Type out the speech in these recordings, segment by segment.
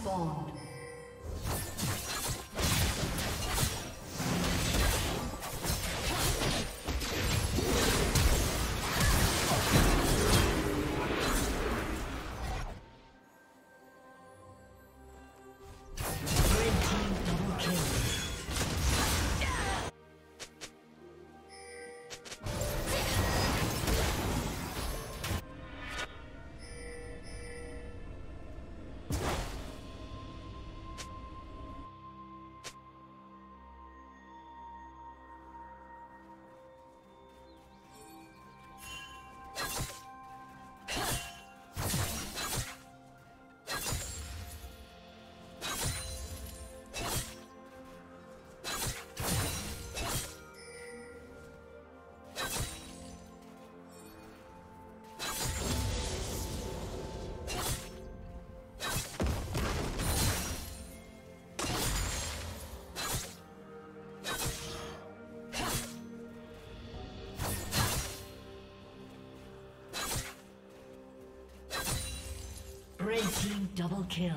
spawned. Red team double kill.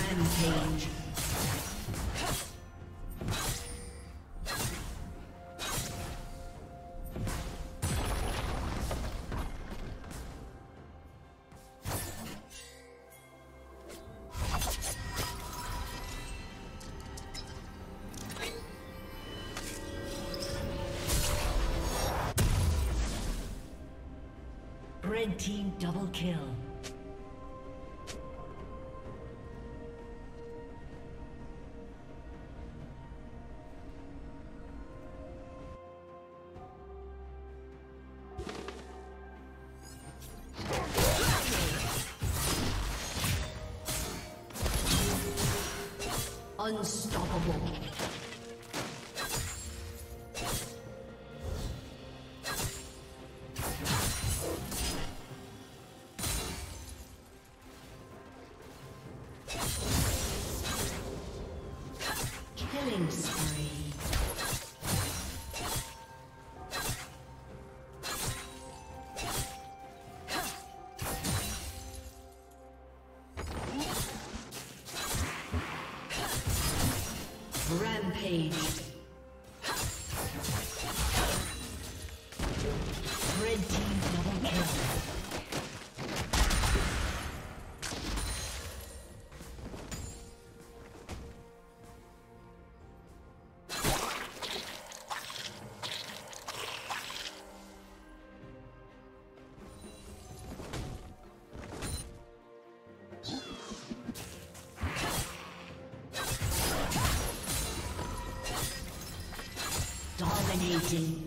Rampage. Red team double kill. Unstoppable. Killing spree. Rampage. Red team double kill. Dominating.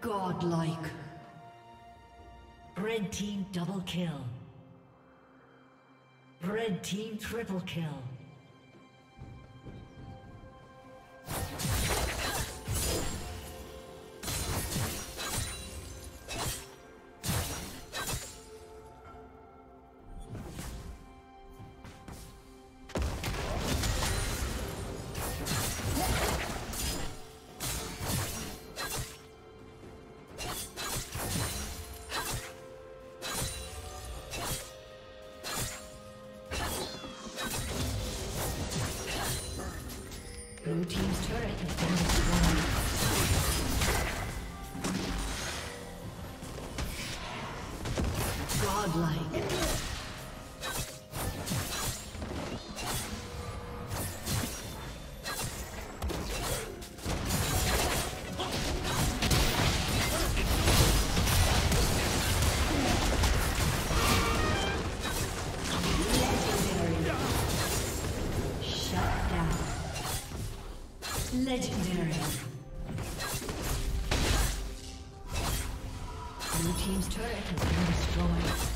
Godlike. Red team double kill. Red team triple kill. Blue team's turret has been destroyed. godlike. Legendary. Blue team's turret has been destroyed.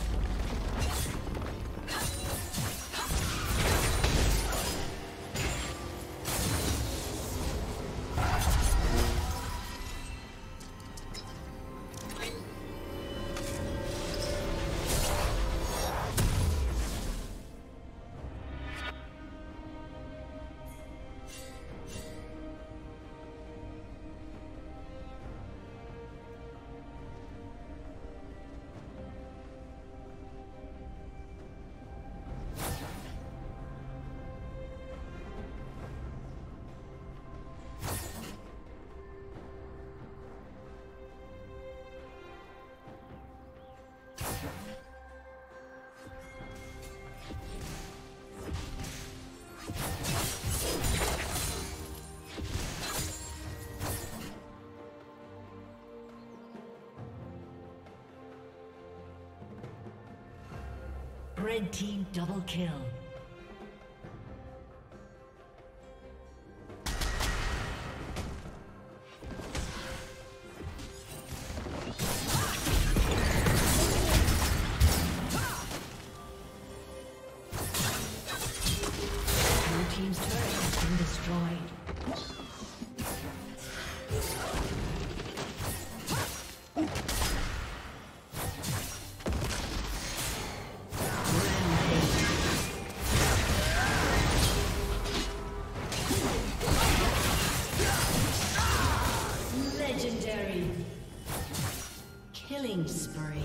Red team double kill. Killing spree.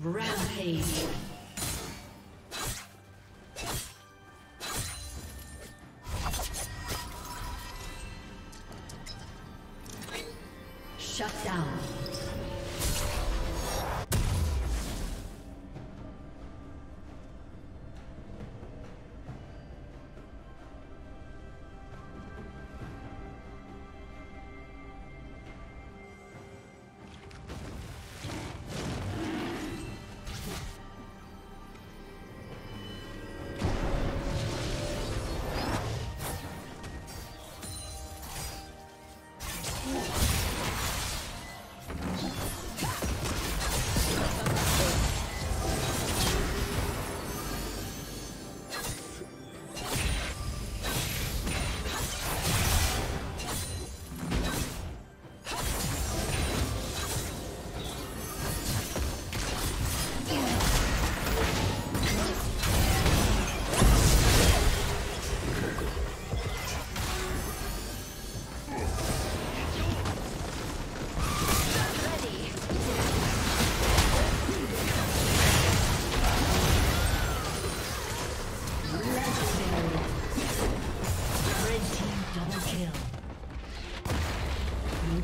Rampage. Shut down.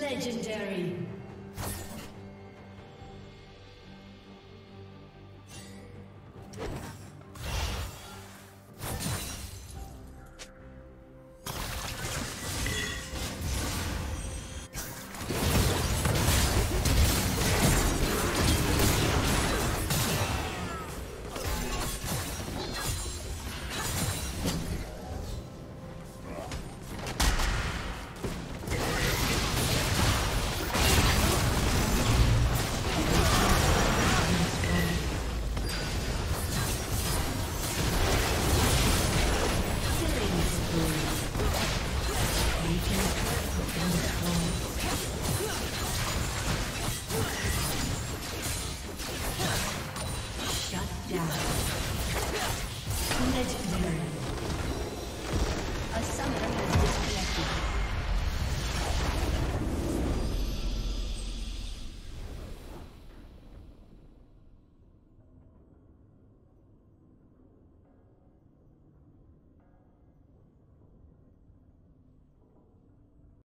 Legendary.